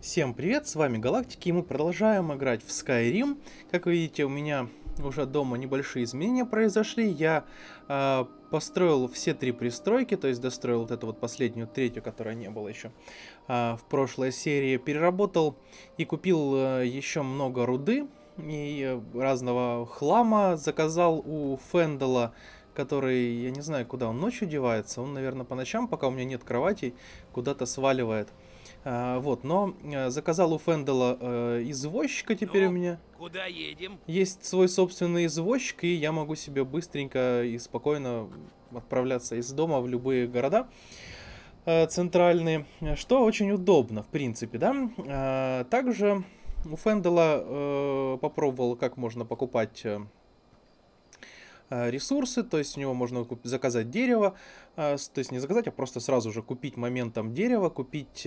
Всем привет, с вами Галактики, и мы продолжаем играть в Skyrim. Как вы видите, у меня уже дома небольшие изменения произошли. Я построил все три пристройки, то есть достроил вот эту вот последнюю, третью, которая не было еще в прошлой серии. Переработал и купил еще много руды и разного хлама. Заказал у Фендала, который, я не знаю, куда он ночью девается. Он, наверное, по ночам, пока у меня нет кровати, куда-то сваливает. Вот, но заказал у Фендала извозчика теперь у меня. Куда едем? Есть свой собственный извозчик, и я могу себе быстренько и спокойно отправляться из дома в любые города центральные, что очень удобно, в принципе, да. Также у Фендала попробовал, как можно покупать ресурсы, то есть у него можно заказать дерево, то есть не заказать, а просто сразу же купить моментом дерево, купить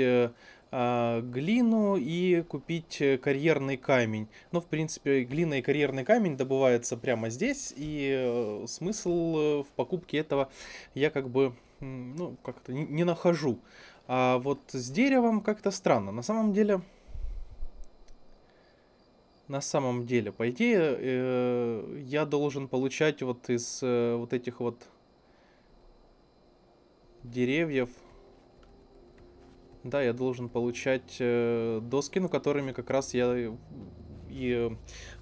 глину и купить карьерный камень. Но, в принципе, глина и карьерный камень добываются прямо здесь, и смысл в покупке этого я как бы, ну, как-то не нахожу. А вот с деревом как-то странно. На самом деле, по идее, я должен получать вот из вот этих вот деревьев, да, я должен получать доски, ну, которыми как раз я и,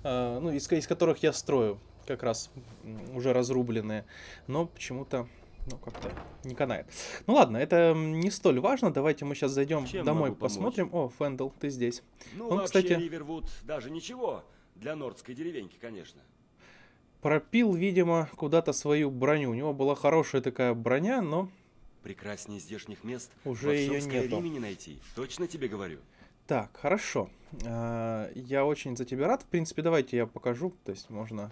ну, из которых я строю, как раз уже разрубленные, но почему-то, ну, как-то не канает. Ну ладно, это не столь важно. Давайте мы сейчас зайдем домой, посмотрим. О, Фендал, ты здесь. Ну, он, вообще, кстати, Ривервуд даже ничего для нордской деревеньки, конечно. Пропил, видимо, куда-то свою броню. У него была хорошая такая броня, но... Прекраснее здешних мест уже ее нету. Не найти. Точно тебе говорю. Так, хорошо. Я очень за тебя рад. В принципе, давайте я покажу. То есть можно...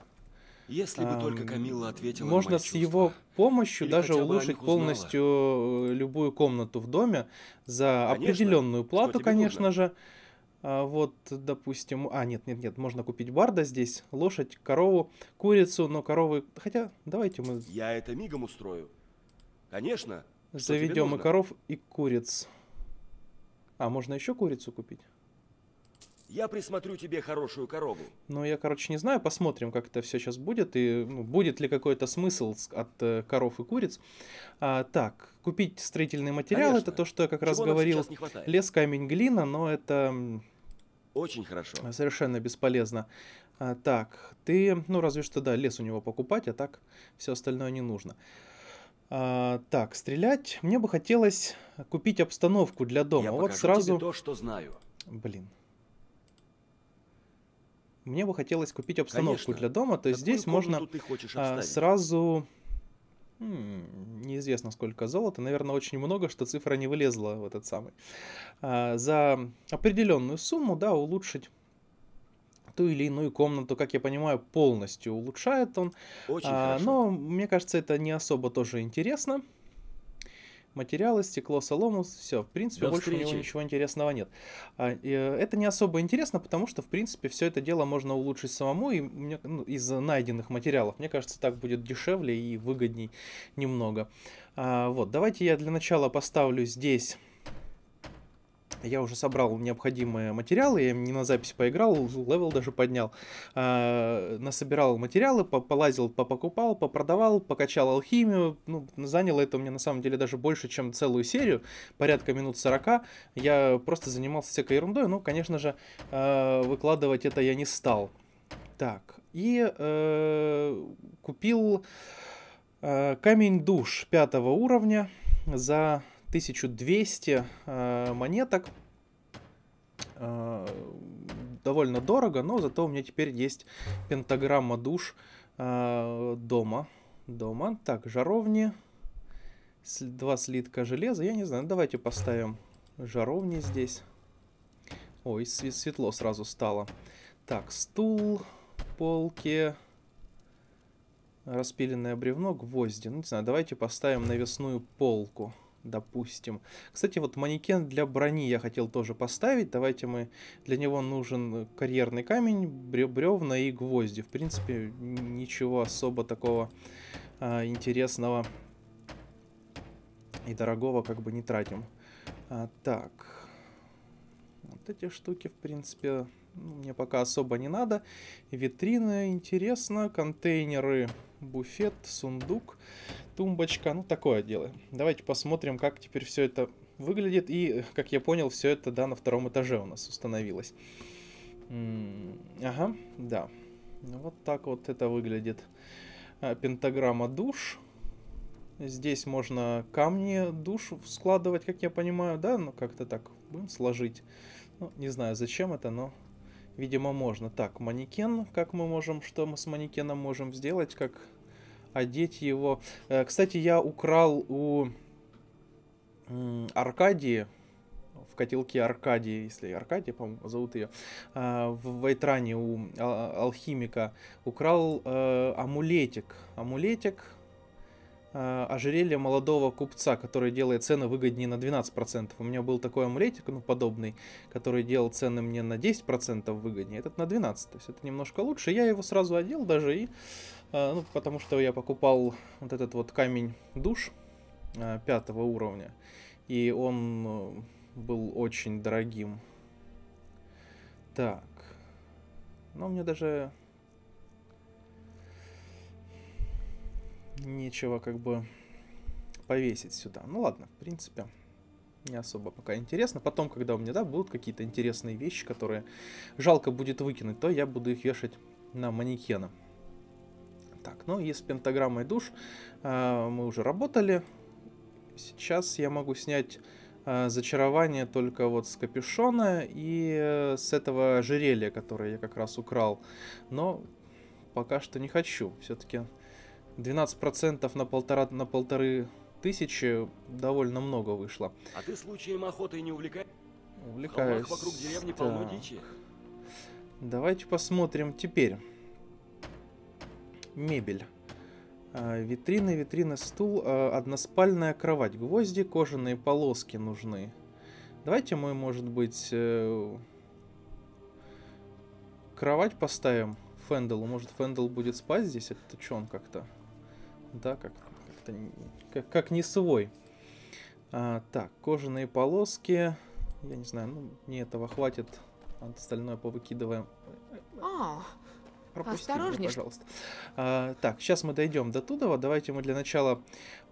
Если бы только Камилла ответила на мои чувства. Можно с его помощью или даже улучшить полностью любую комнату в доме за определенную плату, конечно же. Вот, допустим... А, нет, можно купить барда здесь, лошадь, корову, курицу, но коровы... Хотя, давайте мы... Я это мигом устрою. Конечно. Заведем и коров, и куриц. А, можно еще курицу купить? Я присмотрю тебе хорошую корову. Ну, я, короче, не знаю. Посмотрим, как это все сейчас будет. И, ну, будет ли какой-то смысл от коров и куриц. Так, купить строительный материал. Конечно. Это то, что я как раз говорил. Лес, камень, глина. Но это... Очень хорошо. Совершенно бесполезно. Так, ты... Ну, разве что, да, лес у него покупать. А так все остальное не нужно. Так, стрелять. Мне бы хотелось купить обстановку для дома. Я вот сразу... тебе то, что знаю. Блин. Мне бы хотелось купить обстановку, конечно, для дома, то есть здесь можно сразу... неизвестно сколько золота, наверное, очень много, что цифра не вылезла в этот самый. За определенную сумму, да, улучшить ту или иную комнату, как я понимаю, полностью улучшает он. Очень хорошо. Но мне кажется, это не особо тоже интересно. Материалы, стекло, солому, все. В принципе, больше у него ничего интересного нет. Это не особо интересно, потому что, в принципе, все это дело можно улучшить самому и, ну, из найденных материалов. Мне кажется, так будет дешевле и выгодней немного. Вот, давайте я для начала поставлю здесь... Я уже собрал необходимые материалы, я не на запись поиграл, левел даже поднял. Насобирал материалы, полазил, покупал, попродавал, покачал алхимию. Ну, заняло это у меня на самом деле даже больше, чем целую серию, порядка минут 40. Я просто занимался всякой ерундой, ну, конечно же, выкладывать это я не стал. Так, и купил камень душ 5-го уровня за... 1200 монеток. Довольно дорого, но зато у меня теперь есть пентаграмма душ дома. Так, жаровни. 2 слитка железа. Я не знаю, давайте поставим жаровни здесь. Ой, светло сразу стало. Так, стул, полки, распиленное бревно, гвозди. Ну, не знаю, давайте поставим навесную полку. Допустим. Кстати, вот манекен для брони я хотел тоже поставить. Давайте мы... Для него нужен карьерный камень, бревна и гвозди. В принципе, ничего особо такого интересного и дорогого как бы не тратим. Так. Вот вот эти штуки, в принципе, мне пока особо не надо. Витрина, интересно. Контейнеры, буфет, сундук, тумбочка. Ну, такое дело. Давайте посмотрим, как теперь все это выглядит. И, как я понял, все это, да, на втором этаже у нас установилось. Ага, да. Вот так вот это выглядит. Пентаграмма душ. Здесь можно камни душ складывать, как я понимаю, да? Ну, как-то так будем сложить. Ну, не знаю, зачем это, но, видимо, можно. Так, манекен. Как мы можем, что мы с манекеном можем сделать? Как одеть его? Кстати, я украл у Аркадии, в котелке Аркадии, если Аркадия, по-моему, зовут ее, в Вайтране у алхимика, украл амулетик. Амулетик. Ожерелье молодого купца, который делает цены выгоднее на 12%. У меня был такой амулетик, ну, подобный, который делал цены мне на 10% выгоднее. Этот на 12%, то есть это немножко лучше. Я его сразу одел даже, и, ну, потому что я покупал вот этот вот камень душ 5 уровня. И он был очень дорогим. Так. Но мне даже... нечего как бы повесить сюда. Ну ладно, в принципе, не особо пока интересно. Потом, когда у меня, да, будут какие-то интересные вещи, которые жалко будет выкинуть, то я буду их вешать на манекены. Так, ну и с пентаграммой душ мы уже работали. Сейчас я могу снять зачарование только вот с капюшона и с этого ожерелья, которое я как раз украл. Но пока что не хочу. Все-таки... 12% на полторы тысячи довольно много вышло. А ты случаем охотой не увлекаешься? Увлекаюсь. Вокруг деревни полно дичи. Давайте посмотрим теперь. Мебель. Витрины, витрины, стул. Односпальная кровать. Гвозди, кожаные полоски нужны. Давайте мы, может быть, кровать поставим Фендалу. Может, Фендал будет спать здесь? Это что, он как-то... Да, как не свой. Так, кожаные полоски. Я не знаю, ну, мне этого хватит. Остальное повыкидываем. Пропусти, пожалуйста. Так, сейчас мы дойдем до туда. Давайте мы для начала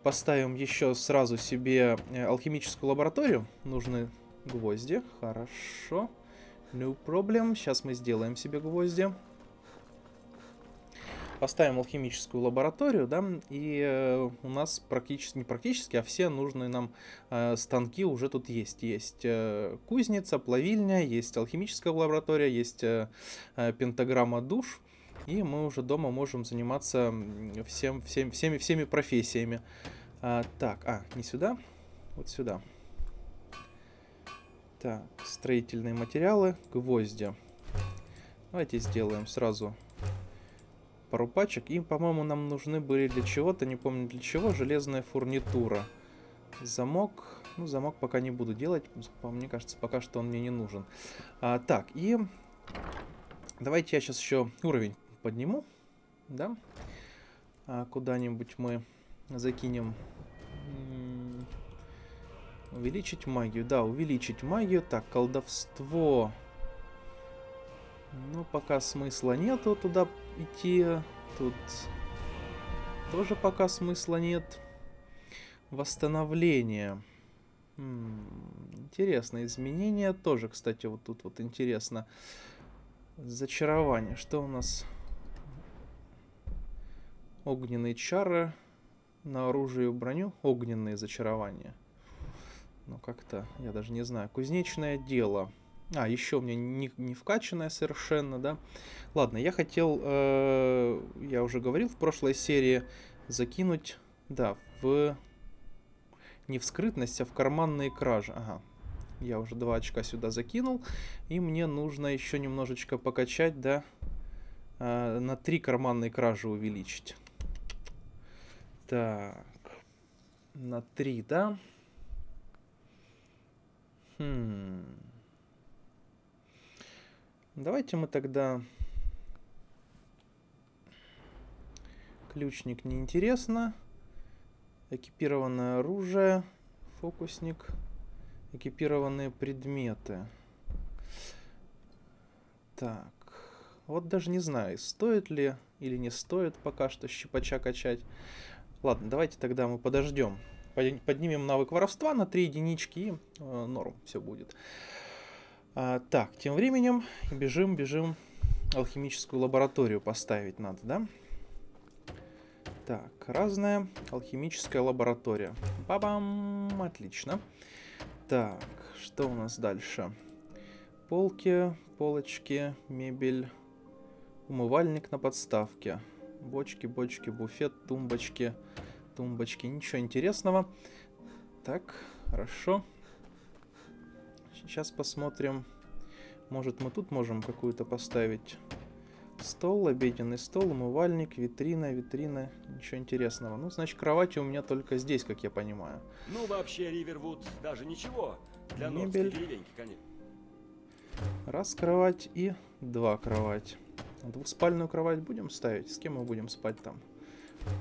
поставим еще сразу себе алхимическую лабораторию. Нужны гвозди. Хорошо. No problem. Сейчас мы сделаем себе гвозди. Поставим алхимическую лабораторию, да, и у нас практически, не практически, а все нужные нам станки уже тут есть. Есть кузница, плавильня, есть алхимическая лаборатория, есть пентаграмма душ, и мы уже дома можем заниматься всеми профессиями. Так, не сюда, вот сюда. Так, строительные материалы, гвозди. Давайте сделаем сразу... пару пачек. И, по-моему, нам нужны были для чего-то, не помню для чего, железная фурнитура. Замок. Ну, замок пока не буду делать. Мне кажется, пока что он мне не нужен. Так, и давайте я сейчас еще уровень подниму. Да? Куда-нибудь мы закинем... Увеличить магию. Да, увеличить магию. Так, колдовство... Ну, пока смысла нету туда идти. Тут тоже пока смысла нет. Восстановление. Интересно. Изменения тоже, кстати, вот тут вот интересно. Зачарование. Что у нас? Огненные чары. На оружие и броню. Огненные зачарования. Ну, как-то, я даже не знаю. Кузнечное дело. Еще у меня не вкачанная совершенно, да? Ладно, я хотел, я уже говорил в прошлой серии, закинуть, да, не в скрытность, а в карманные кражи. Ага, я уже 2 очка сюда закинул, и мне нужно еще немножечко покачать, да, на 3 карманные кражи увеличить. Так, на 3, да? Давайте мы тогда... Ключник неинтересно. Экипированное оружие. Фокусник. Экипированные предметы. Так. Вот даже не знаю, стоит ли или не стоит пока что щипача качать. Ладно, давайте тогда мы подождем. Поднимем навык воровства на 3 единички и норм все будет. Так, тем временем бежим. Алхимическую лабораторию поставить надо, да? Так, разная алхимическая лаборатория. Ба-бам! Отлично. Так, что у нас дальше? Полки, полочки, мебель, умывальник на подставке. Бочки, буфет, тумбочки. Ничего интересного. Так, хорошо. Сейчас посмотрим. Может, мы тут можем какую-то поставить. Стол, обеденный стол, умывальник, витрина. Ничего интересного. Ну, значит, кровати у меня только здесь, как я понимаю. Ну, вообще, Ривервуд даже ничего. Для мебель. Деревеньки, конечно. Раз кровать и два кровать. Двухспальную кровать будем ставить? С кем мы будем спать там?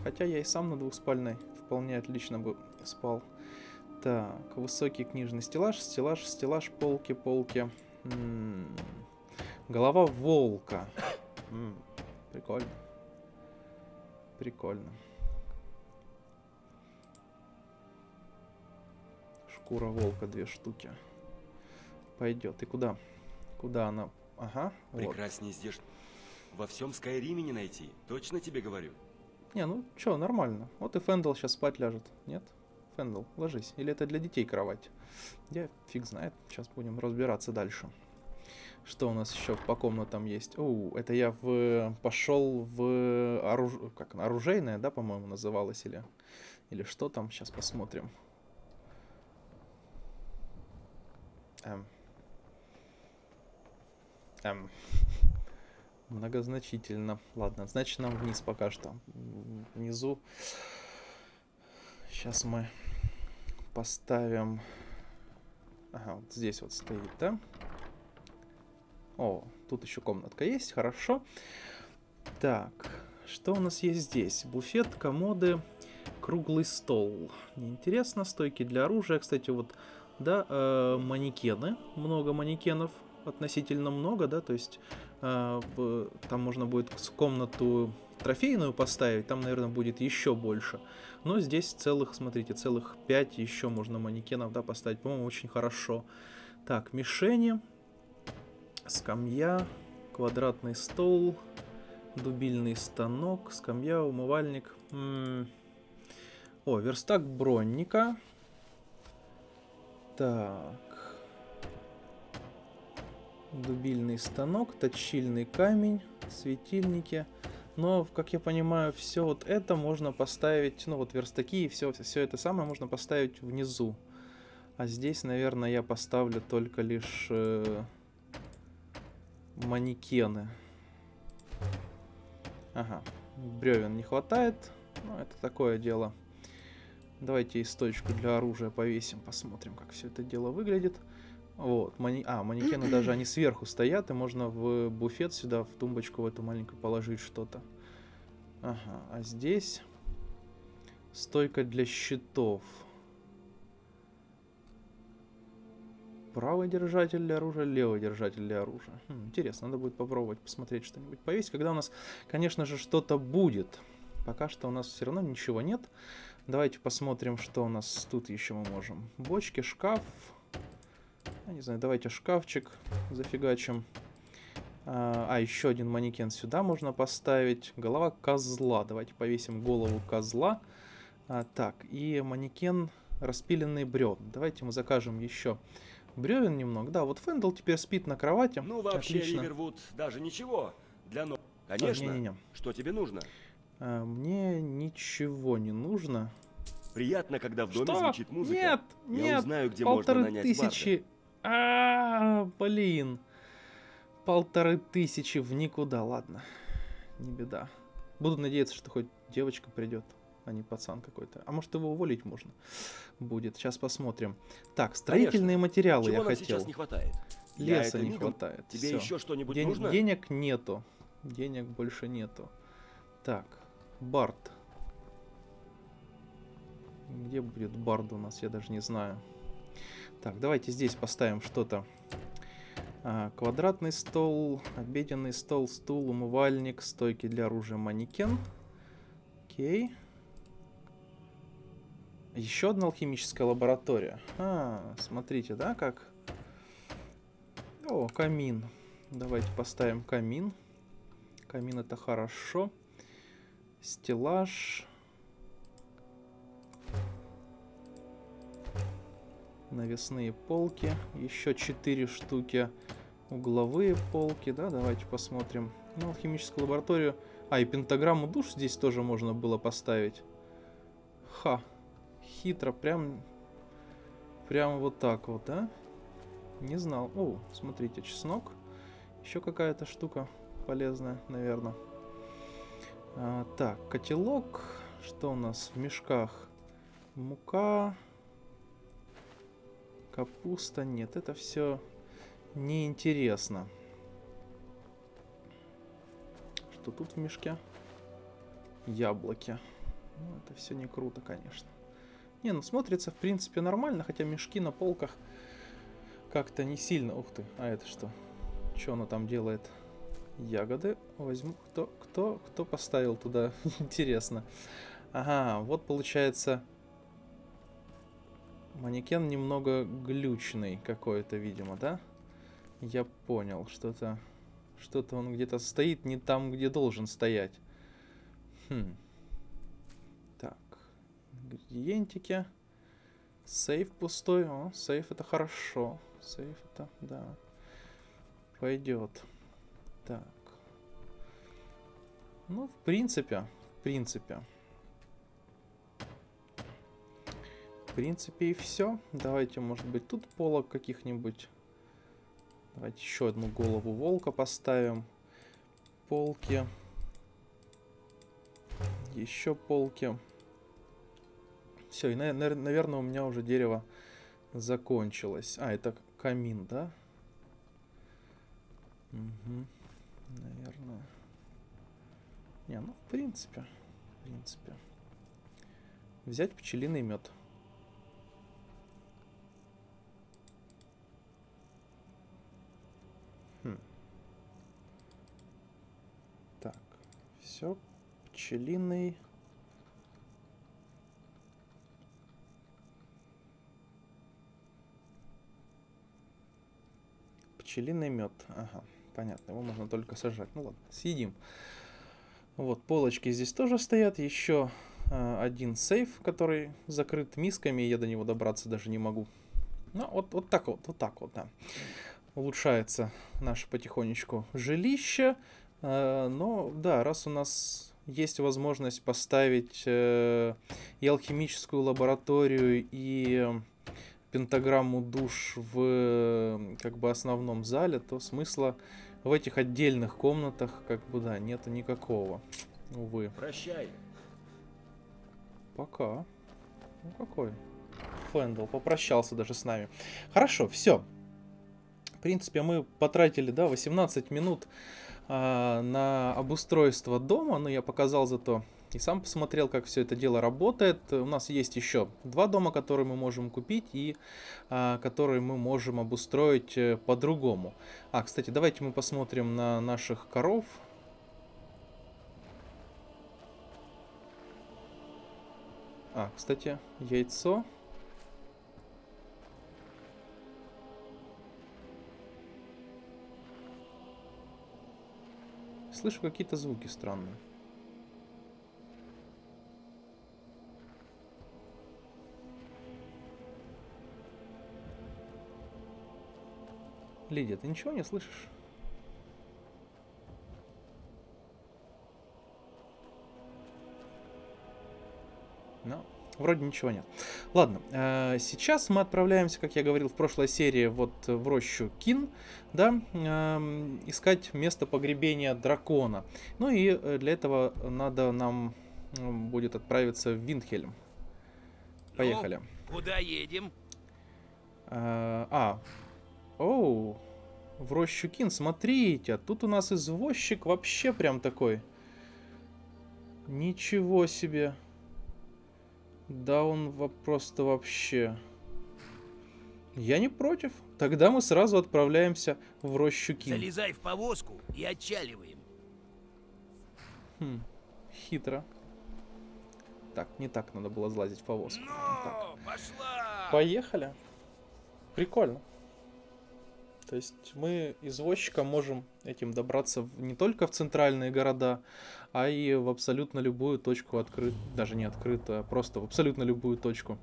Хотя я и сам на двухспальной вполне отлично бы спал. Так, высокий книжный стеллаж, стеллаж, полки. Голова волка. Прикольно. Шкура волка, 2 штуки. Пойдет. И куда? Куда она? Ага. Прекрасней вот. Здесь. Во всем Скайриме не найти. Точно тебе говорю. Не, ну чё, нормально. Вот и Фендал сейчас спать ляжет. Нет? Фендал, ложись. Или это для детей кровать? Я фиг знает. Сейчас будем разбираться дальше. Что у нас еще по комнатам есть? Оу, это я пошел в оружейное, да, по-моему, называлось? Или что там? Сейчас посмотрим. Многозначительно. Ладно, значит, нам вниз пока что. Внизу. Сейчас мы поставим... Ага, вот здесь вот стоит, да? О, тут еще комнатка есть, хорошо. Так, что у нас есть здесь? Буфет, комоды, круглый стол. Неинтересно, стойки для оружия. Кстати, вот, да, манекены. Много манекенов. Относительно много, да, то есть там можно будет комнату трофейную поставить, там, наверное, будет еще больше. Но здесь целых, смотрите, целых 5 еще можно манекенов, да, поставить. По-моему, очень хорошо. Так, мишени, скамья, квадратный стол, дубильный станок, скамья, умывальник. О, верстак бронника. Так. Дубильный станок, точильный камень, светильники. Но, как я понимаю, все вот это можно поставить, ну вот верстаки и все это самое можно поставить внизу. А здесь, наверное, я поставлю только лишь манекены. Ага, бревен не хватает, но это такое дело. Давайте и стойку для оружия повесим, посмотрим, как все это дело выглядит. Вот, манекены даже они сверху стоят, и можно в буфет сюда, в тумбочку в эту маленькую положить что-то. Ага, а здесь стойка для щитов. Правый держатель для оружия, левый держатель для оружия. Интересно, надо будет попробовать посмотреть что-нибудь повесить, когда у нас, конечно же, что-то будет. Пока что у нас все равно ничего нет. Давайте посмотрим, что у нас тут еще мы можем. Бочки, шкаф... Не знаю, давайте шкафчик зафигачим. А еще один манекен сюда можно поставить. Голова козла. Давайте повесим голову козла. Так, и манекен распиленный бревен. Давайте мы закажем еще бревен немного. Да, вот Фендал теперь спит на кровати. Ну, вообще, Ривервуд даже ничего. Для... Конечно. Что тебе нужно? Мне ничего не нужно. Приятно, когда в доме звучит музыка. Нет, я узнаю, где можно нанять барда. 1500... блин. 1500 в никуда. Ладно, не беда. Буду надеяться, что хоть девочка придет, а не пацан какой-то. А может, его уволить можно будет. Сейчас посмотрим. Так, строительные материалы я хотел. Сейчас не хватает. Леса не хватает. Тебе еще что-нибудь нужно? Денег нету. Денег больше нету. Так, бард. Где будет бард у нас, я даже не знаю. Так, давайте здесь поставим что-то Квадратный стол, обеденный стол, стул, умывальник, стойки для оружия, манекен. Окей. Еще одна алхимическая лаборатория. Смотрите, да, как... О, камин. Давайте поставим камин. Камин — это хорошо. Стеллаж. Навесные полки. Еще 4 штуки. Угловые полки. Да, давайте посмотрим. Ну, алхимическую лабораторию. А, и пентаграмму душ здесь тоже можно было поставить. Ха. Хитро. Прям вот так вот, да? Не знал. О, смотрите, чеснок. Еще какая-то штука полезная, наверное. Так, котелок. Что у нас в мешках? Мука. Капуста. Нет, это все неинтересно. Что тут в мешке? Яблоки. Ну, это все не круто, конечно. Не, ну смотрится, в принципе, нормально, хотя мешки на полках как-то не сильно. Ух ты, а это что? Что она там делает? Ягоды возьму. Кто поставил туда? Интересно. Ага, вот получается... Манекен немного глючный какой-то, видимо, да? Я понял, что-то он где-то стоит не там, где должен стоять. Так, ингредиентики. Сейф пустой. О, сейф — это хорошо. Сейф — это, да, пойдет. Так. Ну, в принципе и все. Давайте, может быть, тут полок каких-нибудь. Давайте еще одну голову волка поставим. Полки. Еще полки. Все, и, наверное, у меня уже дерево закончилось. А, это камин, да? Угу. Наверное. Не, ну, в принципе. Взять пчелиный мед. Так, все, пчелиный. Пчелиный мед, ага, понятно, его можно только сажать. Ну ладно, съедим. Вот, полочки здесь тоже стоят. Еще один сейф, который закрыт мисками, я до него добраться даже не могу. Ну, вот так вот, да. Улучшается наше потихонечку жилище. Но, да, раз у нас есть возможность поставить и алхимическую лабораторию, и пентаграмму душ в, как бы, основном зале, то смысла в этих отдельных комнатах, как бы, да, нету никакого. Увы. Прощай. Пока. Ну, какой? Фендал попрощался даже с нами. Хорошо, все. В принципе, мы потратили, да, 18 минут на обустройство дома, но я показал зато и сам посмотрел, как все это дело работает. У нас есть еще 2 дома, которые мы можем купить и которые мы можем обустроить по-другому. А, кстати, давайте мы посмотрим на наших коров. А, кстати, яйцо. Слышу какие-то звуки странные. Лидия, ты ничего не слышишь? Ну, вроде ничего нет. Ладно, сейчас мы отправляемся, как я говорил в прошлой серии, вот в рощу Кин, да, искать место погребения дракона. Ну и для этого надо нам будет отправиться в Виндхельм. Поехали. Ну, куда едем? Оу, в рощу Кин, смотрите, тут у нас извозчик вообще прям такой. Ничего себе. Да он просто вообще. Я не против. Тогда мы сразу отправляемся в Рощу Кин. Залезай в повозку и отчаливаем. Хм, хитро. Так, не так надо было залазить в повозку. Но, пошла! Поехали. Прикольно. То есть мы извозчиком можем этим добраться не только в центральные города, а и в абсолютно любую точку открытую, даже не открытую, а просто в абсолютно любую точку.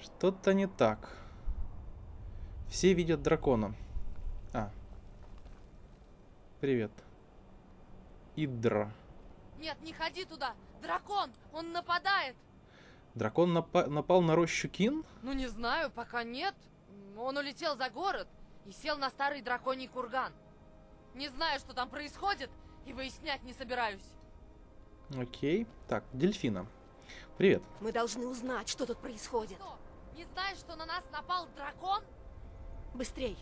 Что-то не так. Все видят дракона. А. Привет. Идра. Нет, не ходи туда. Дракон, он нападает. Дракон напал на Рощу Кин? Ну не знаю, пока нет. Он улетел за город и сел на старый драконий курган. Не знаю, что там происходит, и выяснять не собираюсь. Окей. Так, Дельфина. Привет. Мы должны узнать, что тут происходит. Что? Не знаешь, что на нас напал дракон? Быстрей.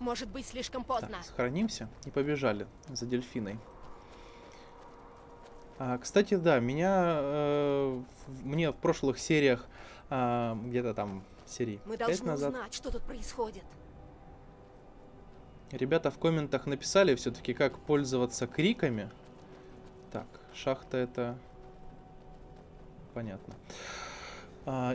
Может быть, слишком поздно. Так, сохранимся и побежали за Дельфиной. А, кстати, да, мне в прошлых сериях, где-то там серии 5 назад. Узнать, что тут происходит. Ребята в комментах написали все-таки, как пользоваться криками. Так, шахта это... Понятно.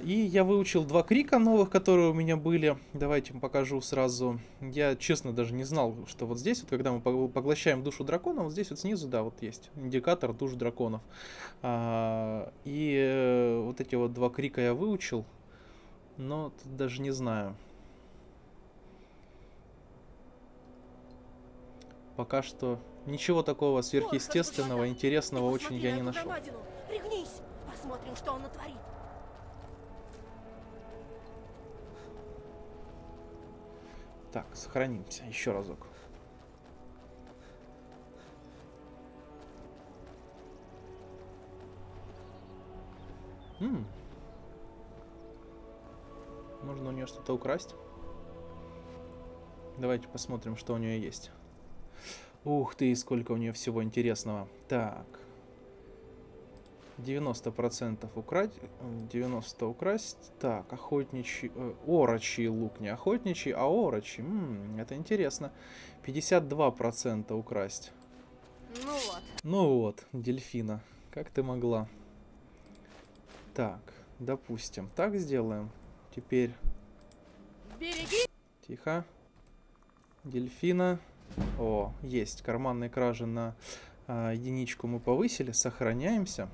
И я выучил 2 крика новых, которые у меня были. Давайте им покажу сразу. Я, честно, даже не знал, что вот здесь, вот, когда мы поглощаем душу дракона, вот здесь вот снизу, да, вот есть индикатор душ драконов. И вот эти вот 2 крика я выучил, но тут даже не знаю. Пока что ничего такого сверхъестественного, интересного очень я не нашел. Пригнись, посмотрим, что он натворит. Так, сохранимся еще разок. Можно у нее что-то украсть? Давайте посмотрим, что у нее есть. Ух ты, сколько у нее всего интересного. Так. 90% украсть, 90% украсть. Так, охотничий, орочий лук, не охотничий, а орочий. Это интересно. 52% украсть. Ну вот. Ну вот, Дельфина, как ты могла? Так, допустим, так сделаем. Теперь... Береги. Тихо. Дельфина. О, есть, карманные кражи на единичку мы повысили, сохраняемся.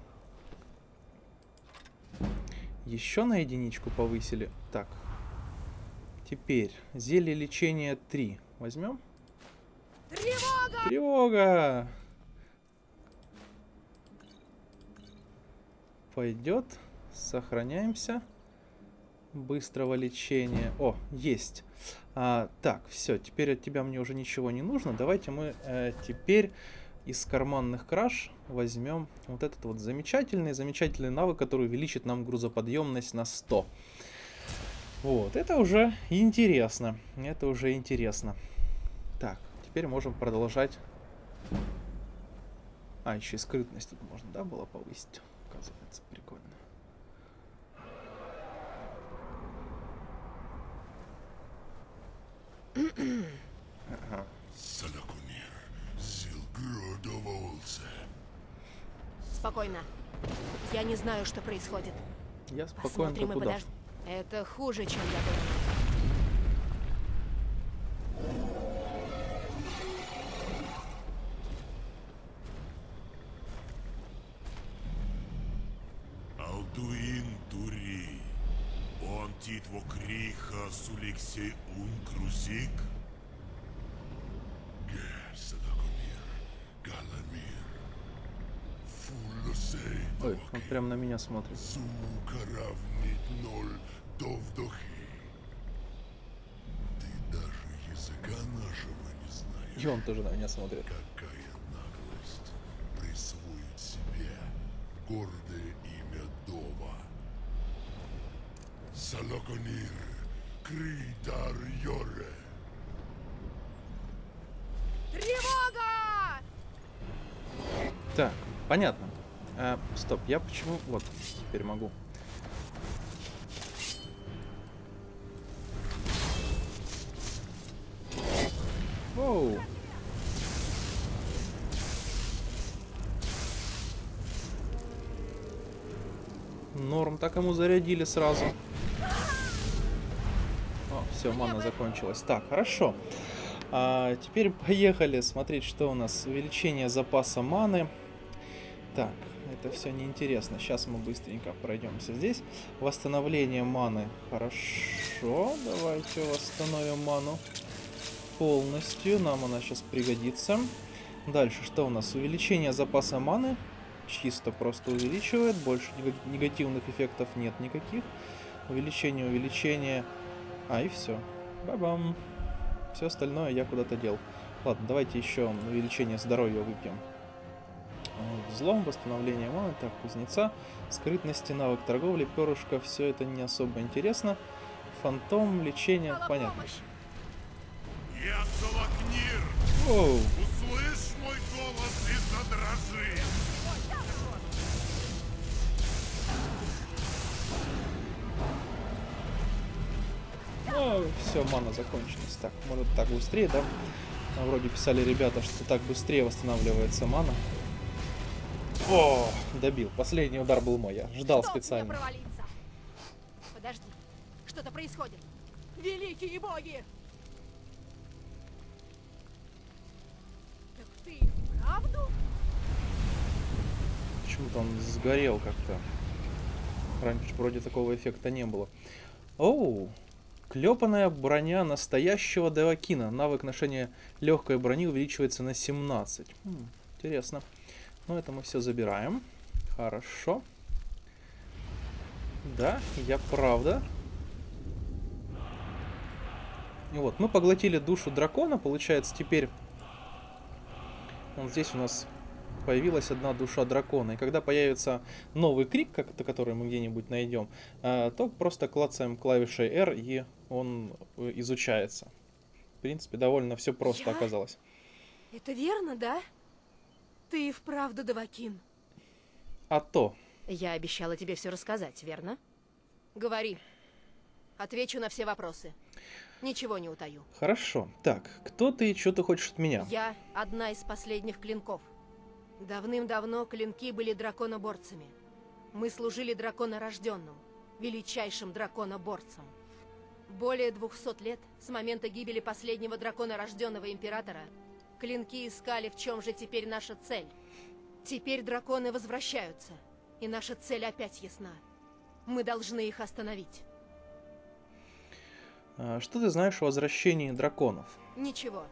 Еще на единичку повысили. Так. Теперь зелье лечения 3. Возьмем. Тревога! Тревога! Пойдет. Сохраняемся. Быстрого лечения. О, есть. Так, все. Теперь от тебя мне уже ничего не нужно. Давайте мы теперь... Из карманных краж возьмем вот этот вот замечательный навык, который увеличит нам грузоподъемность на 100. Вот, это уже интересно. Это уже интересно. Так, теперь можем продолжать. А, еще и скрытность тут можно, да, было повысить? Оказывается, прикольно. Ага. Спокойно. Я не знаю, что происходит. Я спокойно. Это хуже, чем я думал. Алдуин Тури. Он титво криха Суликсей Ункрусик. Ой, он прям на меня смотрит. Ты даже языка нашего не знаешь. И он тоже на меня смотрит. Какая наглость присвоить себе гордое имя Дова. Салоконир Кридар Йоре. Тревога! Так, понятно. Стоп, я почему... Вот, теперь могу. Норм, так ему зарядили сразу. О, все, мана закончилась. Так, хорошо. А теперь поехали смотреть, что у нас. Увеличение запаса маны. Так, это все неинтересно. Сейчас мы быстренько пройдемся здесь. Восстановление маны. Хорошо, давайте восстановим ману полностью. Нам она сейчас пригодится. Дальше, что у нас? Увеличение запаса маны. Чисто просто увеличивает. Больше негативных эффектов нет никаких. Увеличение, увеличение. А, и все. Ба-бам. Все остальное я куда-то дел. Ладно, давайте еще увеличение здоровья выпьем. Взлом, восстановление маны, так, кузнеца, скрытности, навык торговли, перышко, все это не особо интересно. Фантом, лечение, понятно. Я Довакин! Услышь мой голос и задрожи! Ну, все, мана закончилась. Так, может так быстрее, да? Вроде писали ребята, что так быстрее восстанавливается мана. О, добил. Последний удар был мой. Я ждал специально. Подожди, что-то происходит. Великие боги! Так ты правду? Почему-то он сгорел как-то. Раньше вроде такого эффекта не было. Оу! Клепаная броня настоящего Довакина. Навык ношения легкой брони увеличивается на 17. Интересно. Ну, это мы все забираем. Хорошо. Да, я правда. И вот, мы поглотили душу дракона. Получается, теперь вот здесь у нас появилась одна душа дракона. И когда появится новый крик, который мы где-нибудь найдем, то просто клацаем клавишей R, и он изучается. В принципе, довольно все просто оказалось. Это верно, да? Ты и вправду Довакин. А то. Я обещала тебе все рассказать, верно? Говори. Отвечу на все вопросы. Ничего не утаю. Хорошо. Так, кто ты и что ты хочешь от меня? Я одна из последних клинков. Давным-давно клинки были драконоборцами. Мы служили драконорожденным, величайшим драконоборцам. Более 200 лет с момента гибели последнего драконорожденного императора... Клинки искали, в чем же теперь наша цель. Теперь драконы возвращаются, и наша цель опять ясна. Мы должны их остановить. Что ты знаешь о возвращении драконов? Ничего.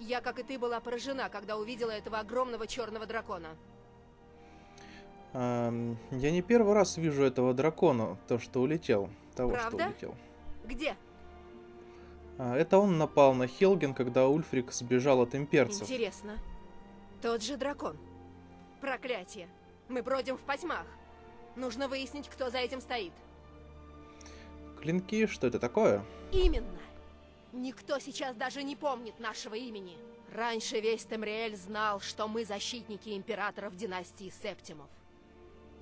Я, как и ты, была поражена, когда увидела этого огромного черного дракона. Я не первый раз вижу этого дракона, то, что улетел. Того, правда? Что улетел. Где? Это он напал на Хелген, когда Ульфрик сбежал от имперцев. Интересно. Тот же дракон. Проклятие. Мы бродим в потьмах. Нужно выяснить, кто за этим стоит. Клинки, что это такое? Именно. Никто сейчас даже не помнит нашего имени. Раньше весь Тамриэль знал, что мы защитники императоров династии Септимов.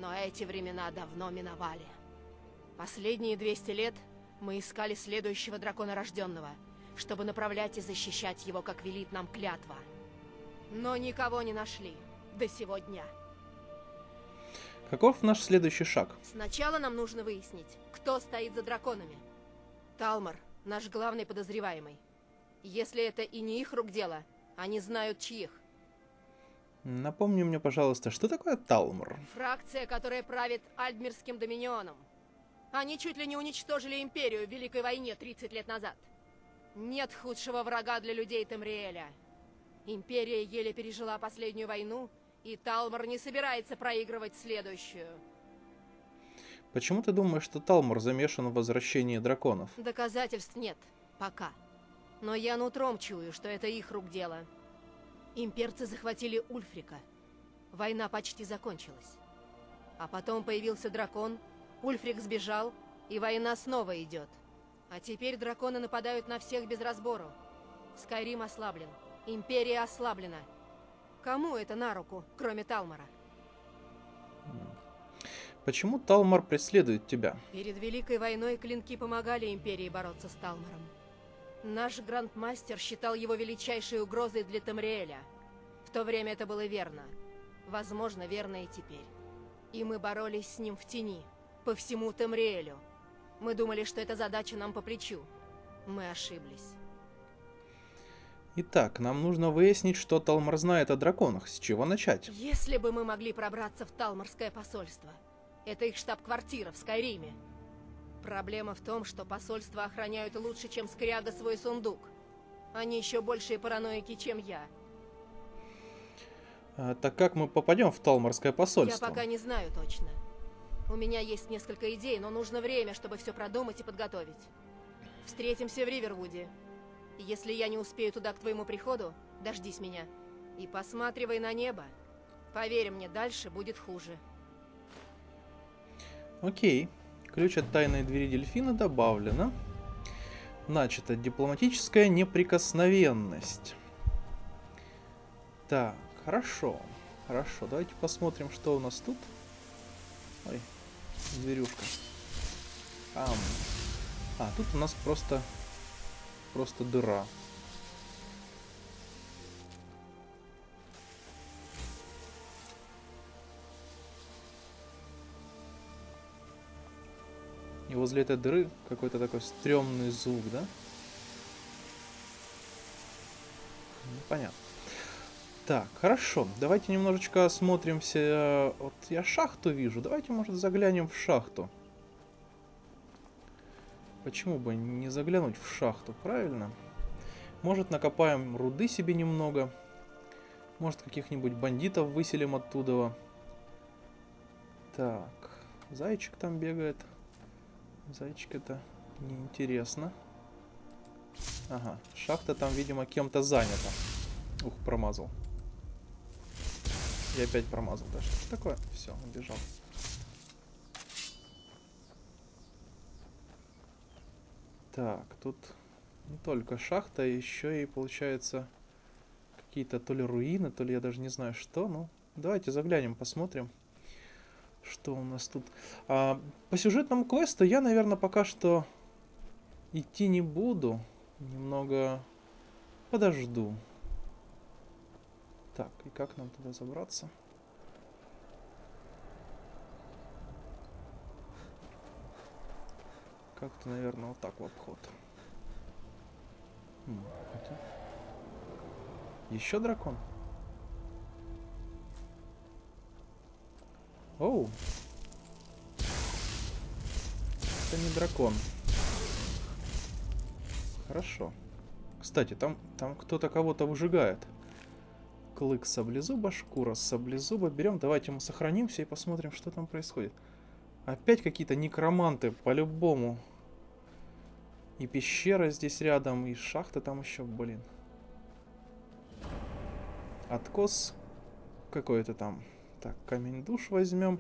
Но эти времена давно миновали. Последние 200 лет... Мы искали следующего дракона рожденного, чтобы направлять и защищать его, как велит нам клятва. Но никого не нашли до сего дня. Каков наш следующий шаг? Сначала нам нужно выяснить, кто стоит за драконами. Талмор, наш главный подозреваемый. Если это и не их рук дело, они знают чьих. Напомни мне, пожалуйста, что такое Талмор? Фракция, которая правит Альдмирским доминионом. Они чуть ли не уничтожили империю в Великой войне 30 лет назад. Нет худшего врага для людей Тамриэля. Империя еле пережила последнюю войну, и Талмор не собирается проигрывать следующую. Почему ты думаешь, что Талмор замешан в возвращении драконов? Доказательств нет, пока. Но я нутром чую, что это их рук дело. Имперцы захватили Ульфрика. Война почти закончилась. А потом появился дракон... Ульфрик сбежал, и война снова идет. А теперь драконы нападают на всех без разбору. Скайрим ослаблен. Империя ослаблена. Кому это на руку, кроме Талмора? Почему Талмор преследует тебя? Перед Великой войной клинки помогали Империи бороться с Талмором. Наш грандмастер считал его величайшей угрозой для Тамриэля. В то время это было верно. Возможно, верно и теперь. И мы боролись с ним в тени. по всему Тамриэлю. Мы думали, что эта задача нам по плечу. Мы ошиблись. Итак, нам нужно выяснить, что Талмор знает о драконах. С чего начать? Если бы мы могли пробраться в Талморское посольство. Это их штаб-квартира в Скайриме. Проблема в том, что посольство охраняют лучше, чем скряга свой сундук. Они еще большие параноики, чем я. Так как мы попадем в Талморское посольство? Я пока не знаю точно. У меня есть несколько идей, но нужно время, чтобы все продумать и подготовить. Встретимся в Ривервуде. Если я не успею туда к твоему приходу, дождись меня. И посматривай на небо. Поверь мне, дальше будет хуже. Окей. Ключ от тайной двери Дельфина добавлено. Значит, дипломатическая неприкосновенность. Так, хорошо. Хорошо, давайте посмотрим, что у нас тут. Ой, зверюшка. А, тут у нас просто дыра. И возле этой дыры какой-то такой стрёмный звук, да? Ну, понятно. Так, хорошо. Давайте немножечко осмотримся. Вот я шахту вижу. Давайте, может, заглянем в шахту. Почему бы не заглянуть в шахту, правильно? Может, накопаем руды себе немного. Может, каких-нибудь бандитов выселим оттуда. Так, зайчик там бегает. Зайчик, это неинтересно. Ага, шахта там, видимо, кем-то занята. Ух, промазал. Я опять промазал. Да что ж такое? Все, убежал. Так, тут не только шахта, еще и, получается, какие-то то ли руины, то ли я даже не знаю что. Ну, давайте заглянем, посмотрим. Что у нас тут? По сюжетному квесту я, наверное, пока что идти не буду. Немного подожду. Так, и как нам туда забраться? Как-то, наверное, вот так в обход. Еще дракон? Оу. Это не дракон. Хорошо. Кстати, там кто-то кого-то выжигает. Клык саблезуба, шкура саблезуба. Берем, давайте мы сохранимся и посмотрим, что там происходит. Опять какие-то некроманты, по-любому. И пещера здесь рядом, и шахта там еще, блин. Откос какой-то там. Так, камень душ возьмем.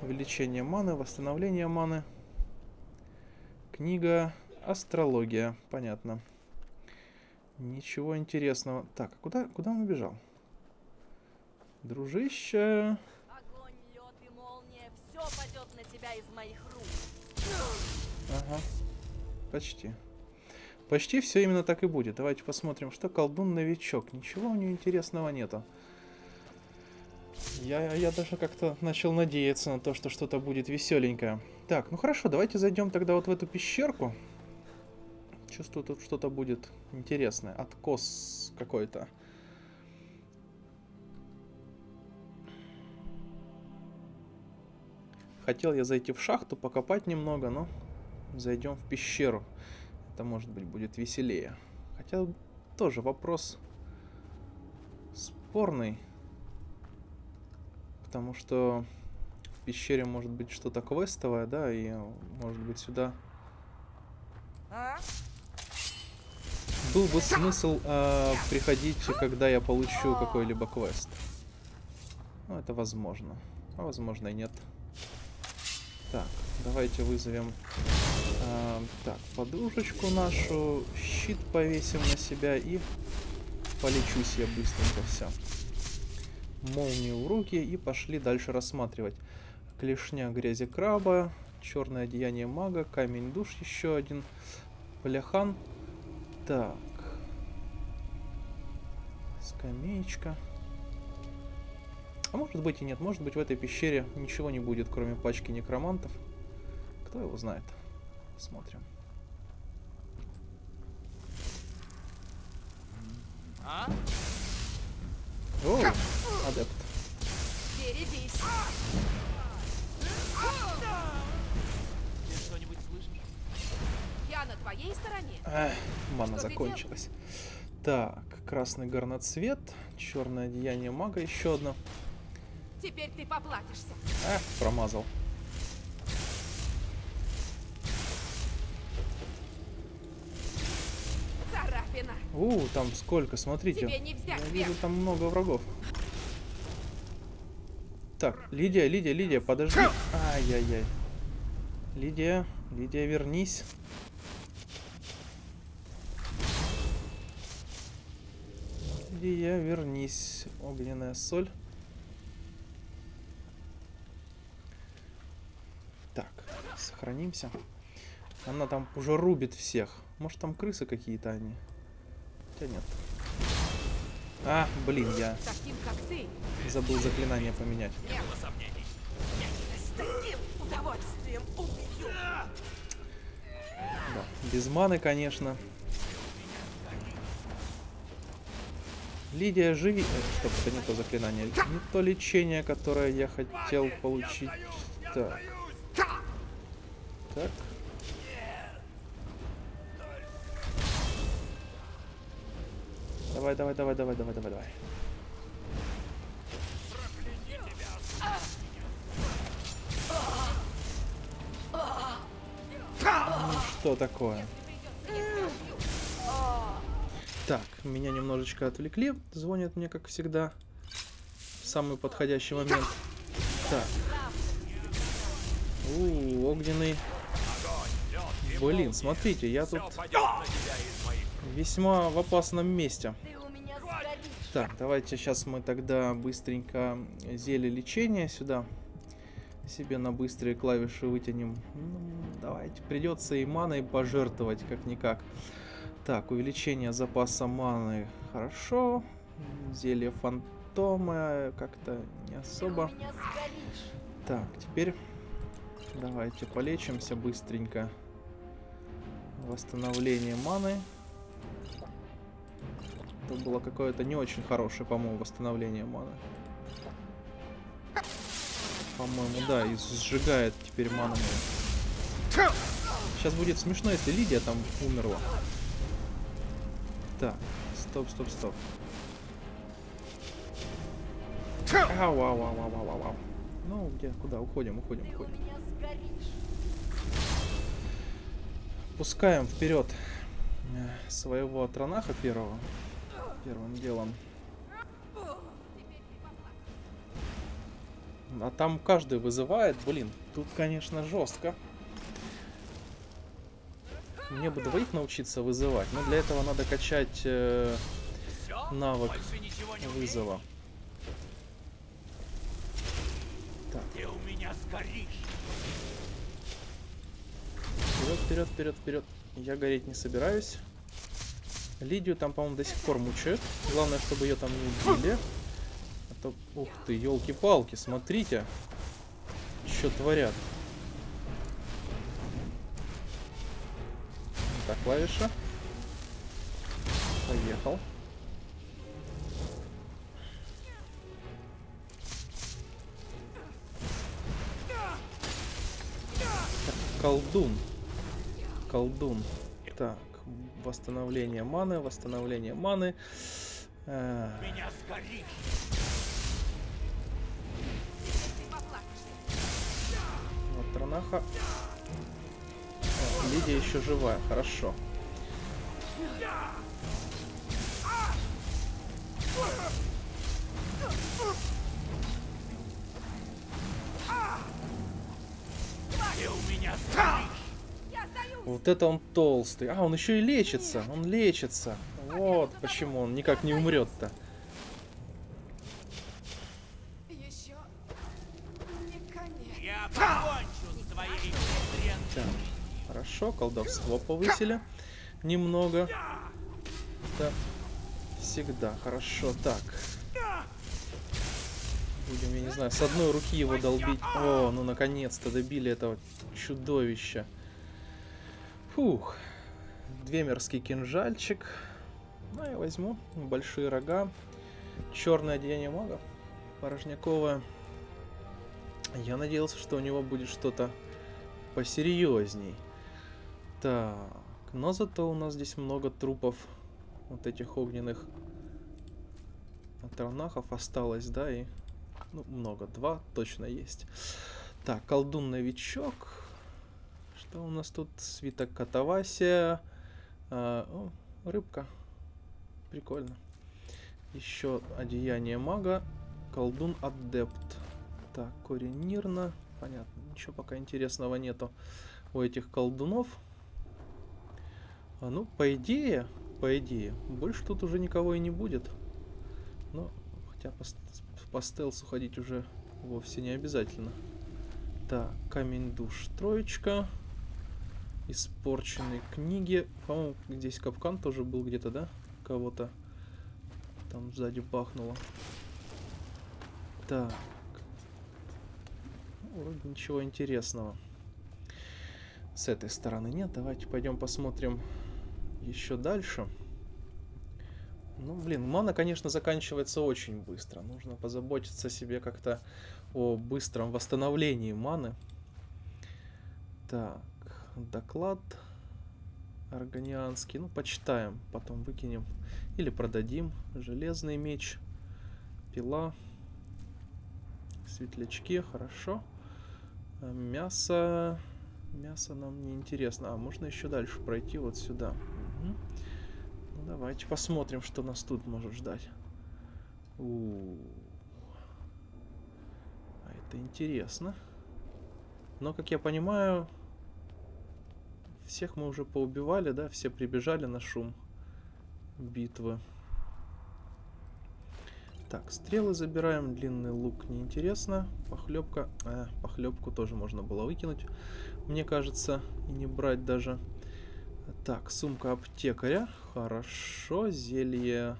Увеличение маны, восстановление маны. Книга «Астрология». Понятно. Ничего интересного. Так, куда он убежал? Дружище. Огонь, лед и молния. Все падет на тебя из моих рук. Ага. Почти. Почти все именно так и будет. Давайте посмотрим, что колдун-новичок. Ничего у нее интересного нету. Я даже как-то начал надеяться на то, что что-то будет веселенькое. Так, ну хорошо, давайте зайдем тогда вот в эту пещерку. Чувствую, тут что-то будет интересное. Откос какой-то. Хотел я зайти в шахту, покопать немного, но зайдем в пещеру. Это, может быть, будет веселее. Хотя тоже вопрос спорный. Потому что в пещере может быть что-то квестовое, да, и может быть сюда был бы смысл приходить, когда я получу какой-либо квест. Ну, это возможно. А возможно и нет. Так, давайте вызовем так, подружечку нашу, щит повесим на себя и полечусь я быстренько, все. Молнию в руки и пошли дальше рассматривать. Клешня грязи краба, черное одеяние мага, камень душ еще один, пляхан. Так, скамеечка. А может быть и нет, может быть в этой пещере ничего не будет, кроме пачки некромантов. Кто его знает? Смотрим. А? О, адепт. Берегись. Ты что-нибудь слышишь? Я на твоей стороне. Мана закончилась. Так, красный горноцвет, черное одеяние мага, еще одно. Теперь ты поплатишься. Промазал. Царапина. Там сколько, смотрите. Я вижу, там много врагов. Так, Лидия, подожди. Ай-яй-яй. Лидия, вернись. Лидия, вернись. Огненная соль. Так, сохранимся. Она там уже рубит всех. Может, там крысы какие-то они? Хотя нет. Блин, я забыл заклинание поменять. Да, без маны, конечно. Лидия, живи. Стоп, это не то заклинание. Не то лечение, которое я хотел получить. Так. Так. Давай. Ну, что такое? Так, меня немножечко отвлекли. Звонят мне, как всегда, в самый подходящий момент. Так. Огненный. Блин, смотрите, я тут весьма в опасном месте. Так, давайте сейчас мы тогда быстренько зелье лечения сюда себе на быстрые клавиши вытянем. Ну, давайте, придется и маной пожертвовать, как-никак. Так, увеличение запаса маны хорошо. Зелье фантома как-то не особо. Так, теперь давайте полечимся быстренько. Восстановление маны. Это было какое-то не очень хорошее, по-моему, восстановление маны. По-моему, да, и сжигает теперь ману. Сейчас будет смешно, если Лидия там умерла. Так, стоп. Ау. Ну, куда? Уходим. Пускаем вперед своего тронаха первого. Первым делом. А там каждый вызывает. Блин, тут, конечно, жестко. Мне бы двоих научиться вызывать, но для этого надо качать навык вызова. Так. Вперед. Я гореть не собираюсь. Лидию там, по-моему, до сих пор мучают. Главное, чтобы ее там не убили. А то... Ух ты, елки-палки, смотрите, что творят. Так, клавиша. Поехал. Так, колдун. Так, восстановление маны. Меня сгорит. Вот тронаха. Лидия еще живая, хорошо. Вот это он толстый. Он еще и лечится. Вот почему он никак не умрет-то. Так, хорошо, колдовство повысили немного. Это всегда хорошо. Так. будем, я не знаю, с одной руки его долбить. О, ну наконец-то добили этого чудовища. Фух. Двемерский кинжальчик. Ну, я возьму большие рога. Черное одеяние мага. Порожняковое. Я надеялся, что у него будет что-то посерьезней. Так. Но зато у нас здесь много трупов. Вот этих огненных атронахов осталось, да, и... Ну, много. Два точно есть. Так, колдун-новичок. Что у нас тут? Свиток Катавасия. О, рыбка. Прикольно. Еще одеяние мага. Колдун-адепт. Так, коренирно. Понятно. Ничего пока интересного нету у этих колдунов. А ну, по идее, больше тут уже никого и не будет. Но, хотя по стелсу ходить уже вовсе не обязательно. Так, камень душ, троечка. Испорченные книги. По-моему, здесь капкан тоже был где-то, да? Кого-то там сзади пахнуло. Так. Вроде ничего интересного. С этой стороны нет. Давайте пойдем посмотрим еще дальше. Ну, блин, мана, конечно, заканчивается очень быстро. Нужно позаботиться себе как-то о быстром восстановлении маны. Так, доклад органианский. Ну, почитаем, потом выкинем. Или продадим. Железный меч, пила, светлячки, хорошо. Мясо... Мясо нам не интересно. А, можно еще дальше пройти вот сюда. Угу. Ну, давайте посмотрим, что нас тут может ждать. А это интересно. Но, как я понимаю, всех мы уже поубивали, да? Все прибежали на шум битвы. Так, стрелы забираем, длинный лук неинтересно, похлебка, похлебку тоже можно было выкинуть, мне кажется, и не брать даже. Так, сумка аптекаря, хорошо, зелье,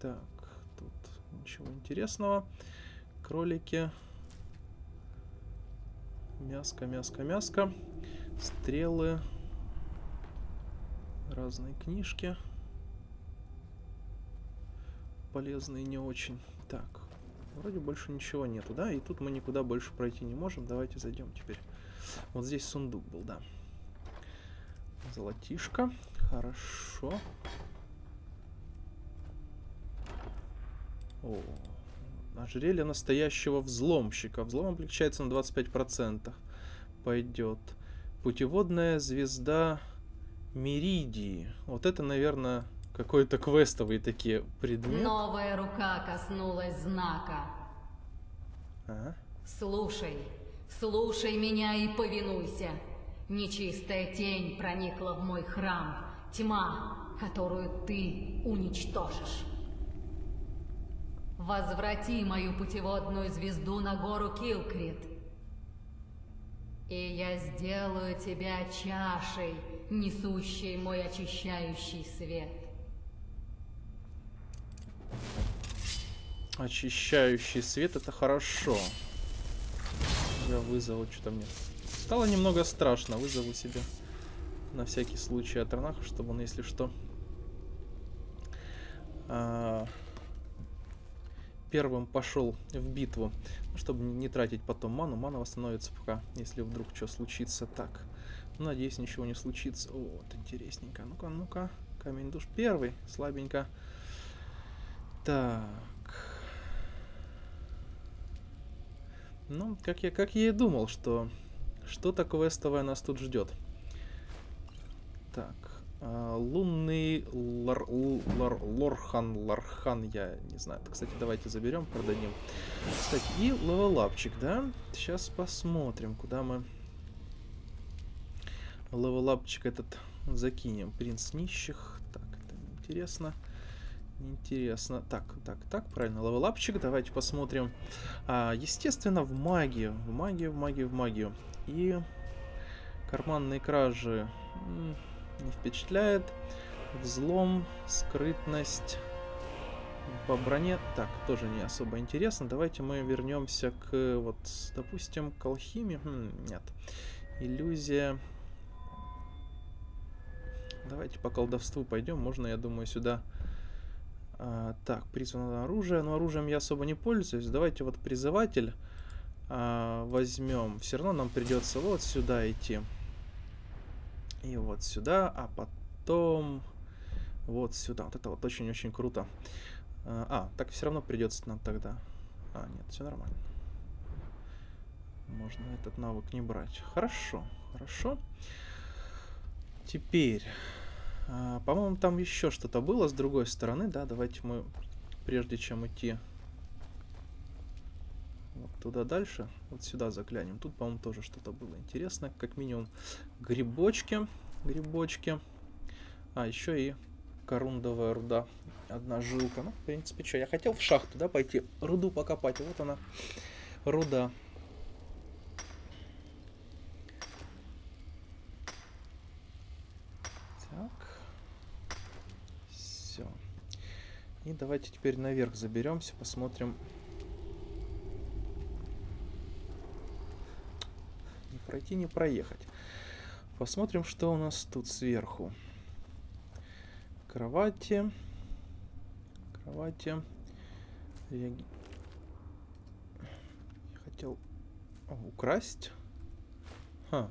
так, тут ничего интересного, кролики, мяско, стрелы, разные книжки. Полезные не очень. Так, вроде больше ничего нету, да? И тут мы никуда больше пройти не можем. Давайте зайдем теперь. Вот здесь сундук был, да. Золотишко. Хорошо. О, ожерелье настоящего взломщика. Взлом облегчается на 25%. Пойдет. Путеводная звезда Миридии. Вот это, наверное... Какой-то квестовые такие предметы. Новая рука коснулась знака. Ага. Слушай меня и повинуйся. Нечистая тень проникла в мой храм. Тьма, которую ты уничтожишь. Возврати мою путеводную звезду на гору Килкрит. И я сделаю тебя чашей, несущей мой очищающий свет. Очищающий свет, это хорошо. Я вызову, что-то мне стало немного страшно. Вызову себе на всякий случай Атронаха, чтобы он, если что, первым пошел в битву, чтобы не тратить потом ману. Мана восстановится пока, если вдруг что случится. Так, ну, надеюсь, ничего не случится. О, вот интересненько. Ну-ка, камень душ первый, слабенько. Так. Ну, как я и думал, что что-то квестовое нас тут ждет. Так, лунный Лорхан, я не знаю. Это, кстати, давайте заберем, продадим. Кстати, и левелапчик, да? Сейчас посмотрим, куда мы левелапчик этот закинем. Принц нищих. Так, это интересно. Интересно. Так, правильно, левелапчик. Давайте посмотрим. Естественно, в магию. В магию. И карманные кражи не впечатляет. Взлом, скрытность, по броне так тоже не особо интересно. Давайте мы вернемся к, вот, допустим, к алхимии. Нет. Иллюзия. Давайте по колдовству пойдем. Можно, я думаю, сюда. Так, призванное оружие. Но оружием я особо не пользуюсь. Давайте вот призыватель возьмем. Все равно нам придется вот сюда идти. И вот сюда, а потом вот сюда. Вот это вот очень-очень круто. А, так все равно придется нам тогда. А, нет, все нормально. Можно этот навык не брать. Хорошо, хорошо. Теперь, по-моему, там еще что-то было с другой стороны, да, давайте мы, прежде чем идти вот туда дальше, вот сюда заглянем. Тут, по-моему, тоже что-то было интересно, как минимум грибочки, а еще и корундовая руда, одна жилка. Ну, в принципе, что, я хотел в шахту, да, пойти руду покопать, вот она, руда. И давайте теперь наверх заберемся, посмотрим. Не пройти, не проехать. Посмотрим, что у нас тут сверху. Кровати. Кровати. Я хотел украсть. Ха.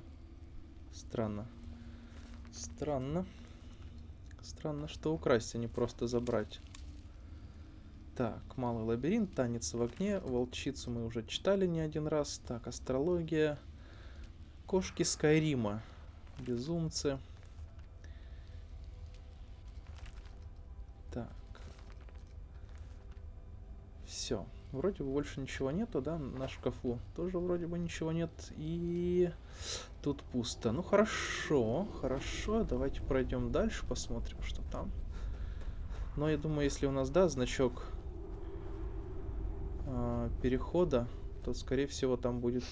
Странно. Странно. Странно, что украсть, а не просто забрать. Так, малый лабиринт, танец в огне, волчицу мы уже читали не один раз. Так, астрология, кошки Скайрима, безумцы. Так, все, вроде бы больше ничего нету, да, на шкафу тоже вроде бы ничего нет. И тут пусто. Ну хорошо, хорошо, давайте пройдем дальше, посмотрим, что там. Но я думаю, если у нас, да, значок перехода, то, скорее всего, там будет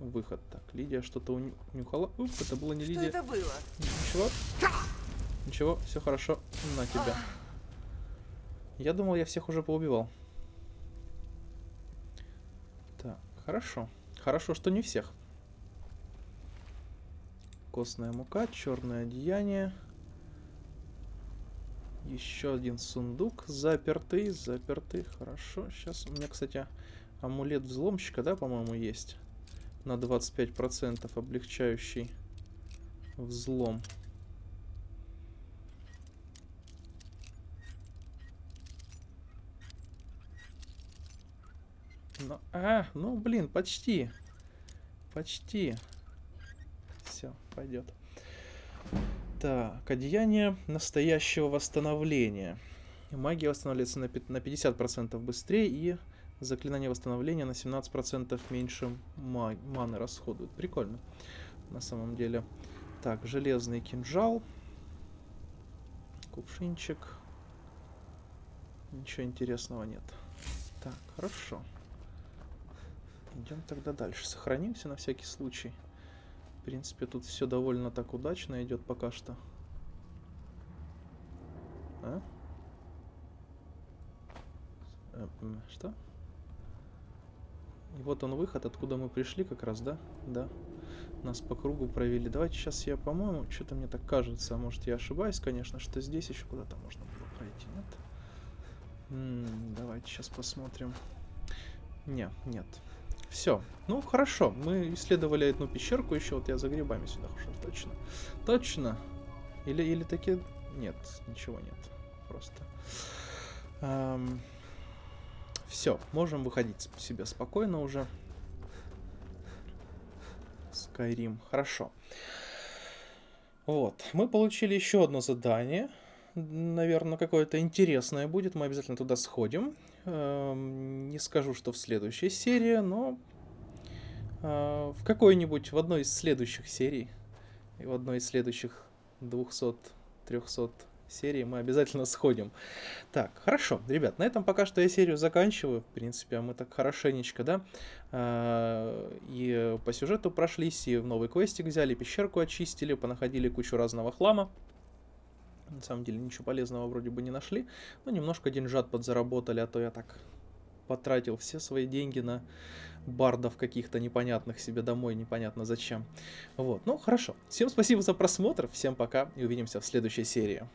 выход. Так, Лидия что-то унюхала. Уп, это было не Лидия. Что это было? Ничего. Ничего, все хорошо. На тебя. Я думал, я всех уже поубивал. Так, хорошо. Хорошо, что не всех. Костная мука, черное одеяние. Еще один сундук. Запертый, запертый. Хорошо. Сейчас у меня, кстати, амулет взломщика, да, по-моему, есть. На 25% облегчающий взлом. Но, ну, блин, почти. Почти. Все, пойдет. Так, одеяние настоящего восстановления. Магия восстанавливается на 50% быстрее, и заклинание восстановления на 17% меньше маны расходует. Прикольно, на самом деле. Так, железный кинжал. Кувшинчик. Ничего интересного нет. Так, хорошо. Идем тогда дальше. Сохранимся на всякий случай. В принципе, тут все довольно так удачно идет пока что. А? Что? И вот он выход, откуда мы пришли как раз, да? Да. Нас по кругу провели. Давайте сейчас я, по-моему, что-то мне так кажется. Может, я ошибаюсь, конечно, что здесь еще куда-то можно было пройти, нет? Давайте сейчас посмотрим. Не, нет. Все. Ну, хорошо. Мы исследовали одну пещерку еще. Вот я за грибами сюда хожу. Точно. Точно. Или таки... Нет, ничего нет. Просто. Все. Можем выходить себе спокойно уже. Skyrim. Хорошо. Вот. Мы получили еще одно задание. Наверное, какое-то интересное будет. Мы обязательно туда сходим. Не скажу, что в следующей серии, но в какой-нибудь, в одной из следующих серий, и в одной из следующих 200-300 серий мы обязательно сходим. Так, хорошо, ребят, на этом пока что я серию заканчиваю. В принципе, мы так хорошенечко, да, и по сюжету прошлись, и в новый квестик взяли, пещерку очистили, понаходили кучу разного хлама. На самом деле ничего полезного вроде бы не нашли. Но немножко деньжат подзаработали, а то я так потратил все свои деньги на бардов каких-то непонятных себе домой, непонятно зачем. Вот, ну хорошо. Всем спасибо за просмотр, всем пока и увидимся в следующей серии.